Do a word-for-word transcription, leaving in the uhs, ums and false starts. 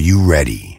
you ready?